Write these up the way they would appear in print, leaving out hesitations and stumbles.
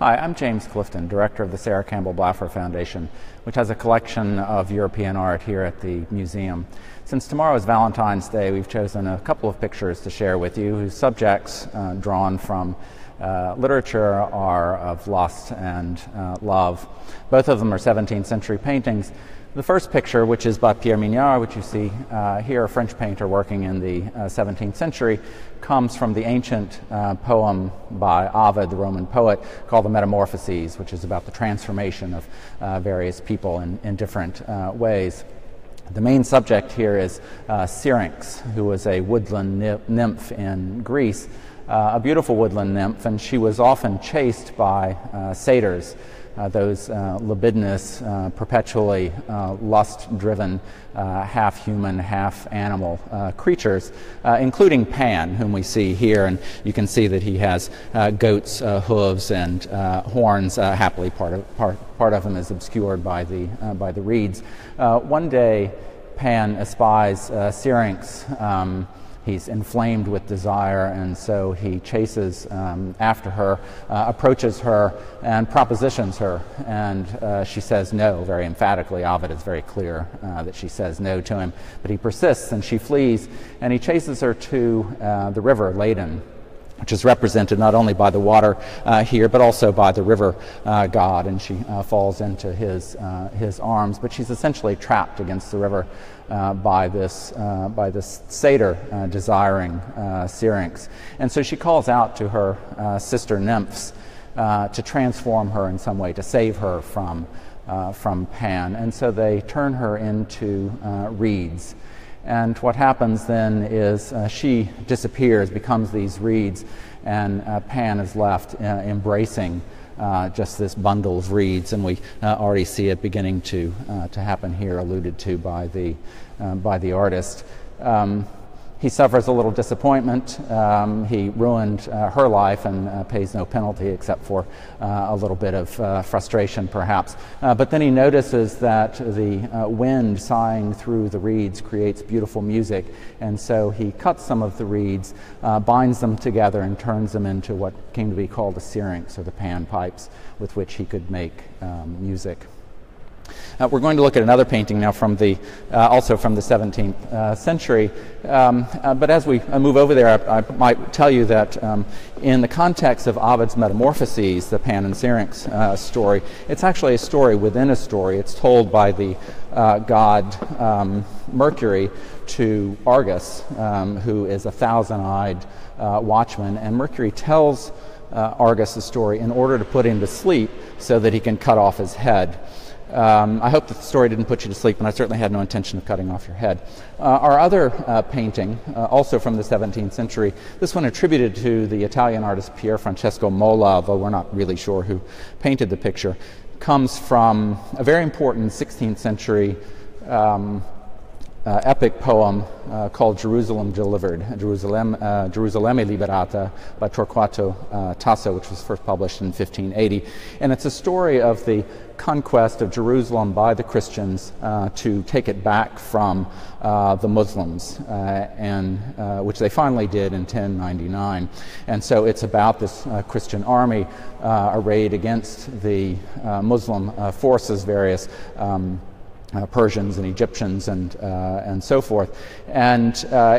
Hi, I'm James Clifton, director of the Sarah Campbell Blaffer Foundation, which has a collection of European art here at the museum. Since tomorrow is Valentine's Day, we've chosen a couple of pictures to share with you whose subjects drawn from literature are of lust and love. Both of them are 17th century paintings. The first picture, which is by Pierre Mignard, which you see here, a French painter working in the 17th century, comes from the ancient poem by Ovid, the Roman poet, called the Metamorphoses, which is about the transformation of various people in different ways. The main subject here is Syrinx, who was a woodland nymph in Greece, a beautiful woodland nymph, and she was often chased by satyrs. Those libidinous, perpetually lust-driven, half-human, half-animal creatures, including Pan, whom we see here, and you can see that he has goat's hooves and horns. Happily, part of him is obscured by the reeds. One day, Pan espies Syrinx. He's inflamed with desire, and so he chases after her, approaches her, and propositions her. And she says no very emphatically. Ovid is very clear that she says no to him. But he persists, and she flees, and he chases her to the river Ladon, which is represented not only by the water here, but also by the river god, and she falls into his arms. But she's essentially trapped against the river by this satyr desiring Syrinx. And so she calls out to her sister nymphs to transform her in some way, to save her from Pan. And so they turn her into reeds. And what happens then is she disappears, becomes these reeds, and Pan is left embracing just this bundle of reeds, and we already see it beginning to happen here, alluded to by the artist. He suffers a little disappointment. He ruined her life and pays no penalty except for a little bit of frustration, perhaps. But then he notices that the wind sighing through the reeds creates beautiful music, and so he cuts some of the reeds, binds them together, and turns them into what came to be called the syrinx, or the panpipes, with which he could make music. We're going to look at another painting now from the, also from the 17th century. But as we move over there, I might tell you that in the context of Ovid's Metamorphoses, the Pan and Syrinx story, it's actually a story within a story. It's told by the god Mercury to Argus, who is a thousand-eyed watchman, and Mercury tells Argus' story in order to put him to sleep so that he can cut off his head. I hope that the story didn't put you to sleep, and I certainly had no intention of cutting off your head. Our other painting, also from the 17th century, this one attributed to the Italian artist Pier Francesco Mola, although we're not really sure who painted the picture, comes from a very important 16th century epic poem called Jerusalem Delivered, Jerusalem Liberata by Torquato Tasso, which was first published in 1580. And it's a story of the conquest of Jerusalem by the Christians to take it back from the Muslims, and which they finally did in 1099. And so it's about this Christian army arrayed against the Muslim forces, various Persians and Egyptians and so forth. And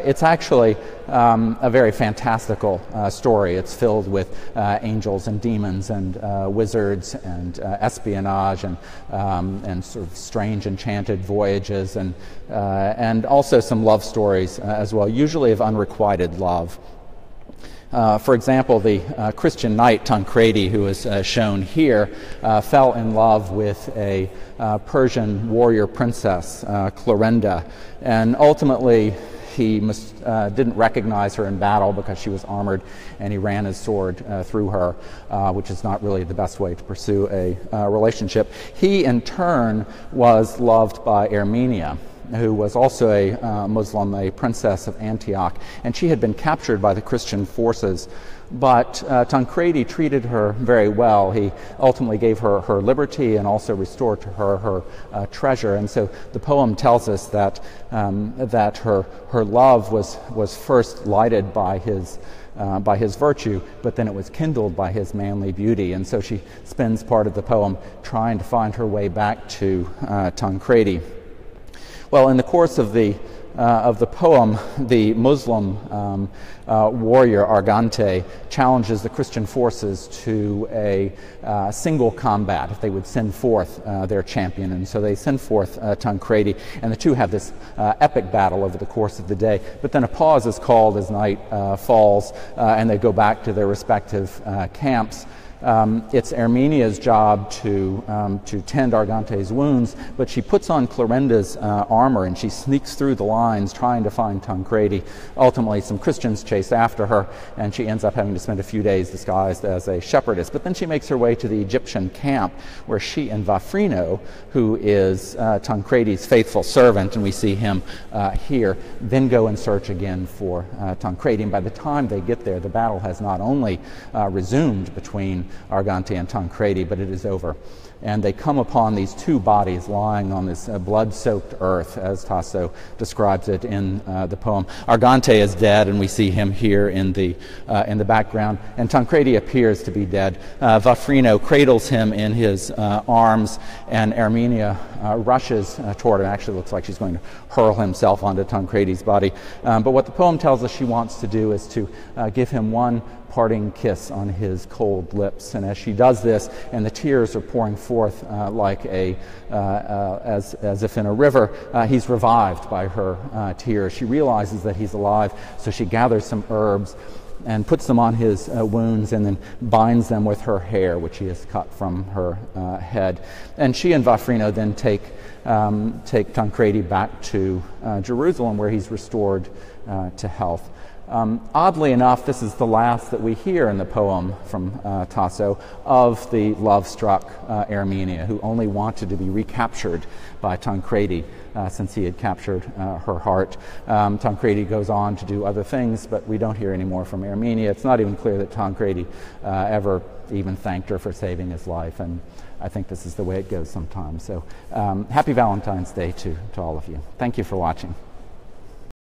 it's actually a very fantastical story. It's filled with angels and demons and wizards and espionage and sort of strange enchanted voyages and also some love stories as well, usually of unrequited love. For example, the Christian knight Tancredi, who is shown here, fell in love with a Persian warrior princess, Clorinda, and ultimately he didn't recognize her in battle because she was armored, and he ran his sword through her, which is not really the best way to pursue a relationship. He, in turn, was loved by Erminia, who was also a Muslim, a princess of Antioch, and she had been captured by the Christian forces. But Tancredi treated her very well. He ultimately gave her her liberty and also restored to her her treasure. And so the poem tells us that that her love was first lighted by his by his virtue, but then it was kindled by his manly beauty. And so she spends part of the poem trying to find her way back to Tancredi. Well, in the course of the poem, the Muslim warrior Argante challenges the Christian forces to a single combat if they would send forth their champion. And so they send forth Tancredi, and the two have this epic battle over the course of the day. But then a pause is called as night falls, and they go back to their respective camps. It's Erminia's job to tend Argante's wounds, but she puts on Clorinda's armor and she sneaks through the lines trying to find Tancredi. Ultimately, some Christians chase after her, and she ends up having to spend a few days disguised as a shepherdess. But then she makes her way to the Egyptian camp, where she and Vafrino, who is Tancredi's faithful servant, and we see him here, then go and search again for Tancredi. And by the time they get there, the battle has not only resumed between Argante and Tancredi, but it is over. And they come upon these two bodies lying on this blood-soaked earth, as Tasso describes it in the poem. Argante is dead, and we see him here in the background, and Tancredi appears to be dead. Vafrino cradles him in his arms, and Erminia rushes toward him. Actually, it looks like she's going to hurl himself onto Tancredi's body. But what the poem tells us she wants to do is to give him one parting kiss on his cold lips. And as she does this, and the tears are pouring forth like a as if in a river, he's revived by her tears. She realizes that he's alive, so she gathers some herbs and puts them on his wounds, and then binds them with her hair, which she has cut from her head. And she and Vafrino then take Tancredi back to Jerusalem, where he's restored to health. Oddly enough, this is the last that we hear in the poem from Tasso of the love-struck Erminia, who only wanted to be recaptured by Tancredi since he had captured her heart. Tancredi goes on to do other things, but we don't hear any more from Erminia. It's not even clear that Tancredi ever even thanked her for saving his life, and I think this is the way it goes sometimes. So happy Valentine's Day to all of you. Thank you for watching.